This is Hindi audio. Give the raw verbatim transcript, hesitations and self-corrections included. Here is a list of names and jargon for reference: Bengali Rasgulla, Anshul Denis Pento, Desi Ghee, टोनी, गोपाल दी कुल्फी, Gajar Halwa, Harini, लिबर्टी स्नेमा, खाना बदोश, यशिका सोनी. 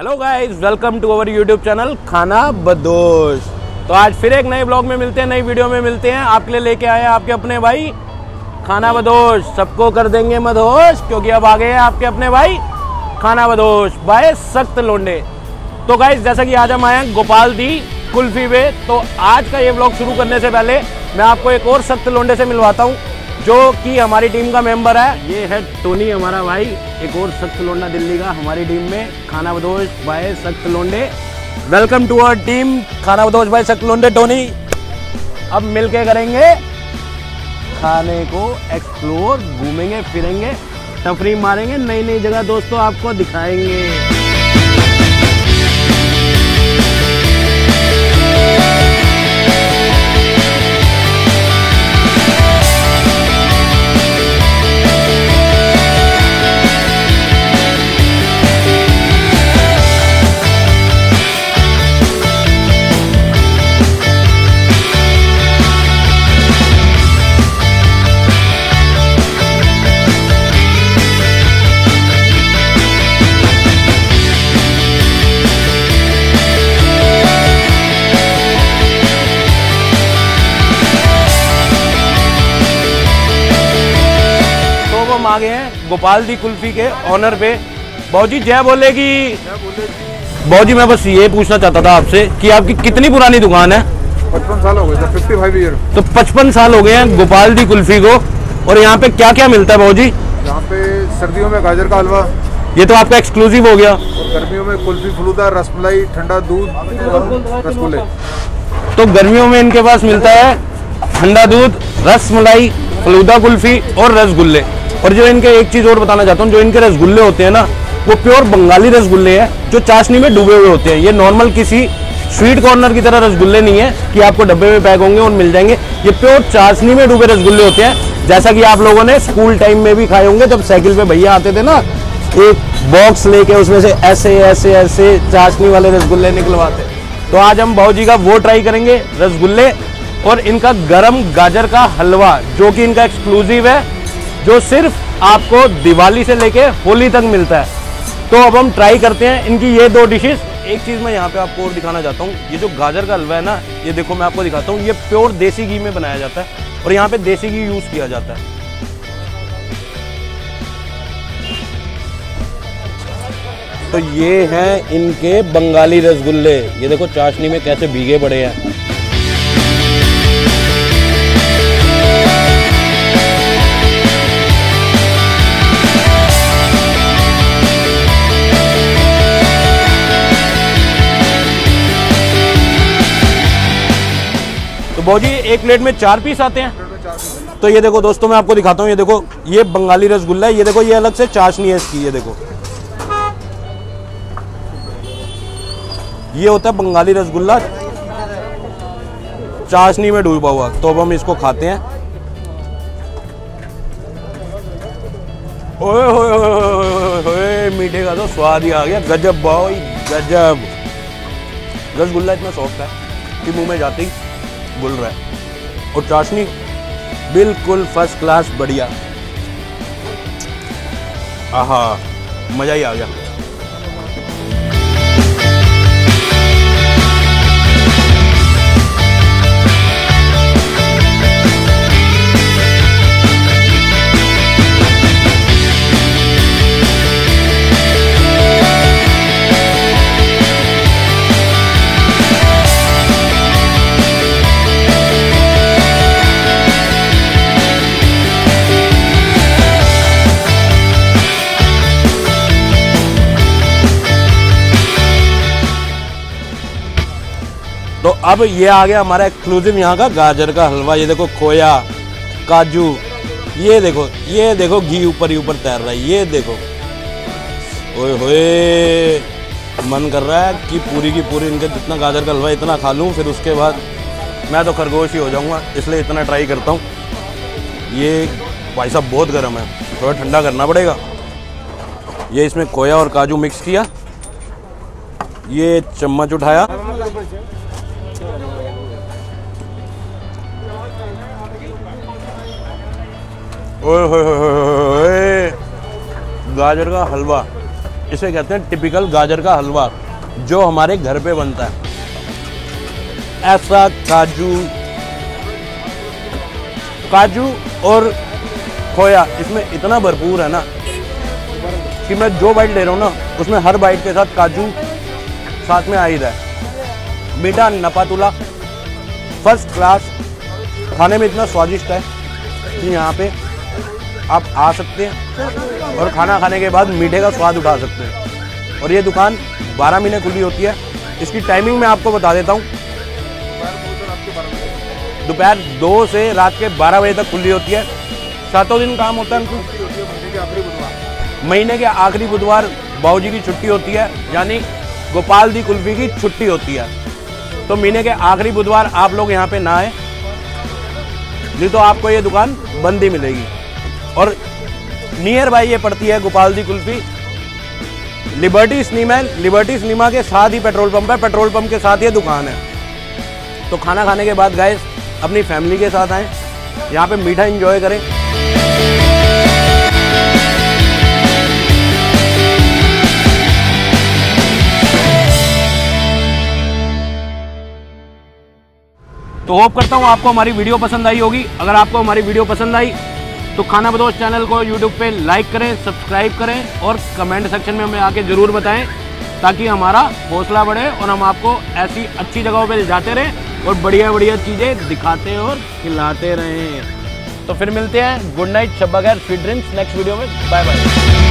Hello guys, welcome to our YouTube channel खाना बदोश। तो आज फिर एक नए ब्लॉग में मिलते हैं, नई वीडियो में मिलते हैं। आपके लिए लेके आए हैं आपके अपने भाई खाना बदोश। सबको कर देंगे मदहोश, क्योंकि अब आ गए हैं आपके अपने भाई खाना बदोश भाई सख्त लोंडे। तो गाइस, जैसा कि आज हम आए हैं गोपाल दी कुल्फी पे, तो आज का ये ब्लॉग शुरू करने से पहले मैं आपको एक और सख्त लोंडे से मिलवाता हूँ, जो कि हमारी टीम का मेम्बर है। ये है टोनी, हमारा भाई, एक और सख्त लोंडा दिल्ली का हमारी टीम में। खाना बदोश भाई सख्त लोंडे, वेलकम टू आवर टीम खाना बदोश भाई सख्त लोंडे टोनी। अब मिलके करेंगे खाने को एक्सप्लोर, घूमेंगे फिरेंगे, तफरी मारेंगे, नई नई जगह दोस्तों आपको दिखाएंगे। आ गए हैं गोपाल दी कुल्फी के ऑनर पे। बाबूजी जय बोलेगी। बाबूजी मैं बस ये पूछना चाहता था आपसे कि आपकी कितनी पुरानी दुकान है? पचपन साल हो गए, पचपन ईयर। तो पचपन साल हो गए हैं गोपाल दी कुल्फी को। और यहाँ पे क्या क्या मिलता है बाबूजी? यहाँ पे सर्दियों में गाजर का हलवा, ये तो आपका एक्सक्लूसिव हो गया, और गर्मियों में कुल्फी फलूदा, रसमलाई, ठंडा दूध और रसगुल्ले। तो गर्मियों में इनके पास मिलता है ठंडा दूध, रसमलाई, फलूदा कुल्फी और रसगुल्ले। और जो इनके एक चीज और बताना चाहता हूँ, जो इनके रसगुल्ले होते हैं ना, वो प्योर बंगाली रसगुल्ले हैं, जो चाशनी में डूबे हुए होते हैं। ये नॉर्मल किसी स्वीट कॉर्नर की तरह रसगुल्ले नहीं है कि आपको डब्बे में पैक होंगे और मिल जाएंगे। ये प्योर चाशनी में डूबे रसगुल्ले होते हैं, जैसा कि आप लोगों ने स्कूल टाइम में भी खाए होंगे, जब साइकिल पे भैया आते थे ना, एक बॉक्स लेके उसमें से ऐसे ऐसे ऐसे चाशनी वाले रसगुल्ले निकलवाते। तो आज हम भाऊ जी का वो ट्राई करेंगे रसगुल्ले, और इनका गर्म गाजर का हलवा, जो कि इनका एक्सक्लूसिव है, जो सिर्फ आपको दिवाली से लेके होली तक मिलता है। तो अब हम ट्राई करते हैं इनकी ये दो डिशेस। एक चीज़ मैं यहाँ पे आपको और दिखाना चाहता हूँ, ये जो गाजर का हलवा है ना, ये देखो मैं आपको दिखाता हूँ, ये प्योर देसी घी में बनाया जाता है, और यहाँ पे देसी घी यूज़ किया जाता है। तो ये हैं इनके बंगाली रसगुल्ले, ये देखो चाशनी में कैसे भीगे पड़े हैं। बाबूजी एक प्लेट में चार पीस आते हैं। तो ये देखो दोस्तों, मैं आपको दिखाता हूँ, ये देखो ये बंगाली रसगुल्ला है, ये देखो ये अलग से चाशनी है इसकी, ये देखो ये होता है बंगाली रसगुल्ला चाशनी में डूबा हुआ। तो अब हम इसको खाते हैं। ओए होए, मीठे का तो स्वाद ही आ गया, गजब भाई गजब। रसगुल्ला इतना सॉफ्ट है कि मुंह में जाते ही गुल रहा है, और चाशनी बिल्कुल फर्स्ट क्लास, बढ़िया। आहा, मजा ही आ गया। तो अब ये आ गया हमारा एक्सक्लूसिव यहाँ का गाजर का हलवा। ये देखो खोया, काजू, ये देखो ये देखो घी ऊपर ही ऊपर तैर रहा है, ये देखो। ओए होए, मन कर रहा है कि पूरी की पूरी इनका जितना गाजर का हलवा इतना खा लूँ, फिर उसके बाद मैं तो खरगोश ही हो जाऊँगा, इसलिए इतना ट्राई करता हूँ। ये भाई साहब बहुत गर्म है, थोड़ा ठंडा करना पड़ेगा। ये इसमें खोया और काजू मिक्स किया, ये चम्मच उठाया, गाजर का हलवा इसे कहते हैं टिपिकल गाजर का हलवा जो हमारे घर पे बनता है। ऐसा काजू काजू और खोया इसमें इतना भरपूर है ना कि मैं जो बाइट ले रहा हूँ ना उसमें हर बाइट के साथ काजू साथ में आ ही रहा है। मीठा नपातुला फर्स्ट क्लास, खाने में इतना स्वादिष्ट है कि यहाँ पे आप आ सकते हैं और खाना खाने के बाद मीठे का स्वाद उठा सकते हैं। और ये दुकान बारह महीने खुली होती है। इसकी टाइमिंग मैं आपको बता देता हूँ, दोपहर दो से रात के बारह बजे तक खुली होती है। सातों दिन काम होता है। महीने के आखिरी बुधवार बाबूजी की छुट्टी होती है, यानी गोपाल दी कुल्फी की छुट्टी होती है। तो महीने के आखिरी बुधवार आप लोग यहाँ पे ना आए, नहीं तो आपको ये दुकान बंद ही मिलेगी। और नियर बाई ये पड़ती है गोपाल दी कुल्फी, लिबर्टी स्नेमा, लिबर्टी स्नेमा के साथ ही पेट्रोल पंप है, पेट्रोल पंप के साथ ये दुकान है। तो खाना खाने के बाद गाइस अपनी फैमिली के साथ आएँ, यहाँ पे मीठा एंजॉय करें। तो होप करता हूँ आपको हमारी वीडियो पसंद आई होगी। अगर आपको हमारी वीडियो पसंद आई तो खाना बदोश चैनल को यूट्यूब पे लाइक करें, सब्सक्राइब करें और कमेंट सेक्शन में हमें आके ज़रूर बताएं, ताकि हमारा हौसला बढ़े और हम आपको ऐसी अच्छी जगहों पे जाते रहें और बढ़िया बढ़िया चीज़ें दिखाते और खिलाते रहें। तो फिर मिलते हैं, गुड नाइट, शब्बा खैर, स्वीट ड्रीम्स, नेक्स्ट वीडियो में, बाय बाय।